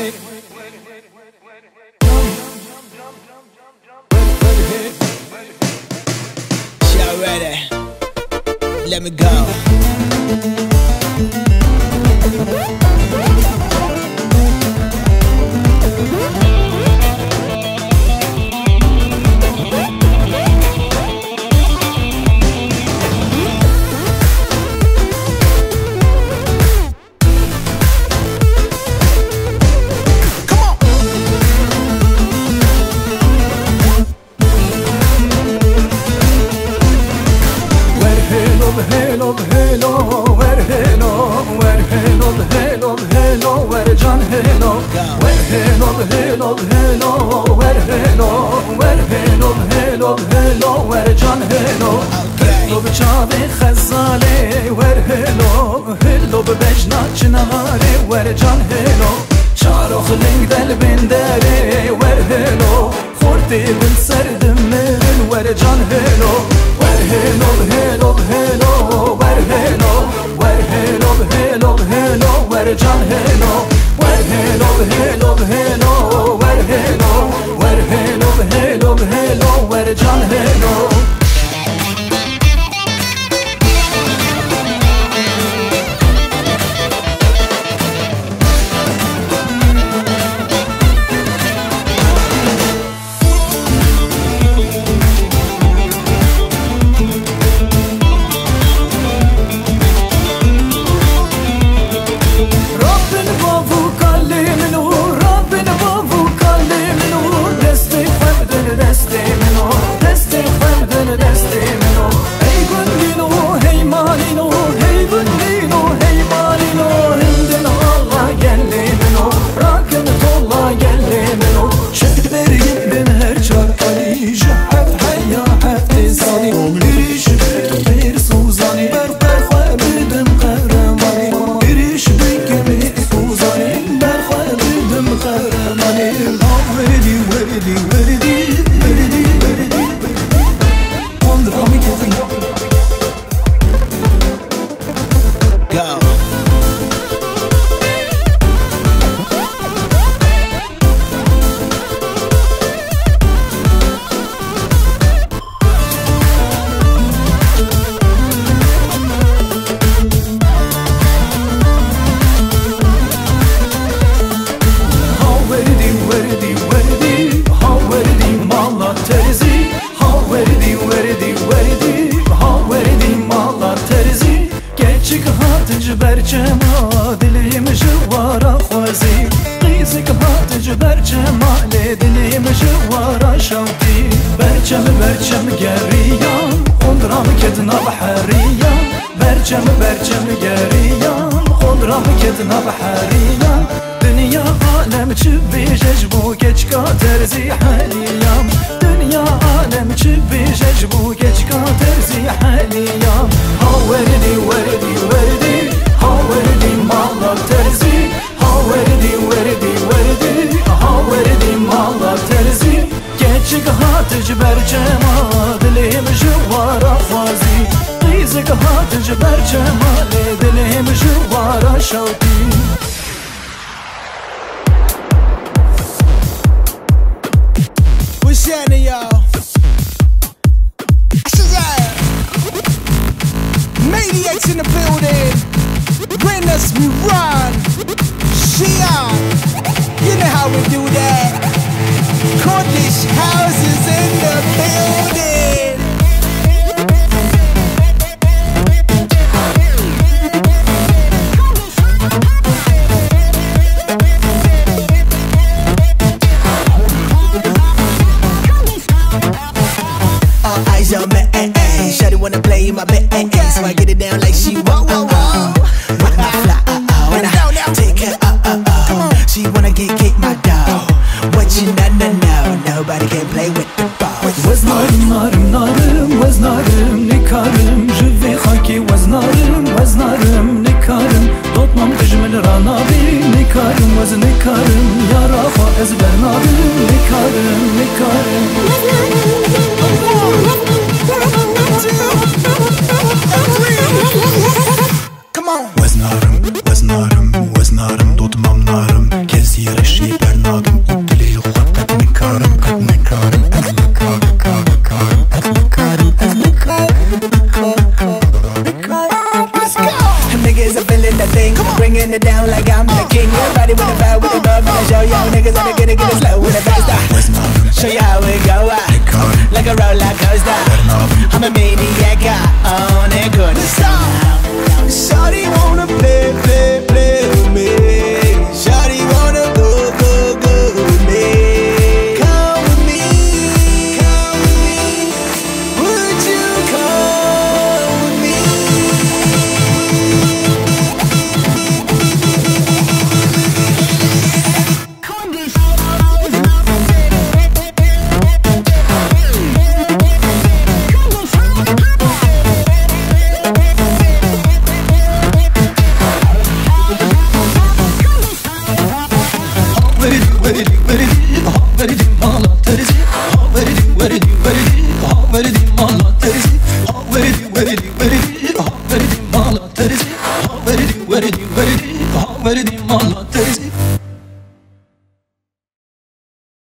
Y'all ready? Let me go. هيلو هيلو وير هيلو وير هيلو هيلو هيلو وير جان هيلو وير هيلو هيلو هيلو وير هيلو وير هيلو هيلو هيلو وير جان هيلو هيلو بجاب خزالي وير هيلو هيلو ببجنا جناري وير جان هيلو شارو خلين دلبين داري وير هيلو خورتي بن سردم من وير جان هيلو وير هيلو هيلو هيلو Where John Halo, where Halo, Halo, Halo, where Halo, where Halo, Halo, Halo, where John Halo. جما دلي مجوارا خوازي قيسك هاتج برجما دلي مجوارا شوقي برجم برجم قريا خضرا مكدنا بحريا برجم برجم قريا خضرا مكدنا بحريا دنيا عالم تشبي ججبو كتشكا ترزي حاليا دنيا عالم تشبي ججبو كتشكا ترزي حاليا ها وردي وردي وردي وردي مالك ترزي ها وردي وردي وردي ها وردي مالك ترزي كتشك هاتجبر جمال دلهم جوارا خوازي قيزك هاتجبر جمال دلهم جوارا شوقي وشاني يا شزايا Maniacs in the building When us we run, she out. You know how we do that. Kurdish houses in the building. All eyes on me, eh, eh. Shawty wanna play in my bed, eh, eh. So I get it down like she whoa, whoa, whoa. She wanna get my dog. What you know, no, no, nobody can play with the ball. Waznarım, narım, narım, waznarım, nikarım, jive khaki waznarım, waznarım, nikarım. Dotmam dijmel ranabi, nikarım, waz nikarım, yara kha ez bernabim, nikarım, nikarım. Come on. Waznarım, waznarım, waznarım, dotmam narım. Yes, niggas and they get it slow with a bass down. Show you how it go, like a roller coaster. I'm a maniac, I own it, couldn't stop. Shawty wanna play, play, play with me. Shawty wanna go, go, go with me. Come with me, come with me. Would you come with me? What did you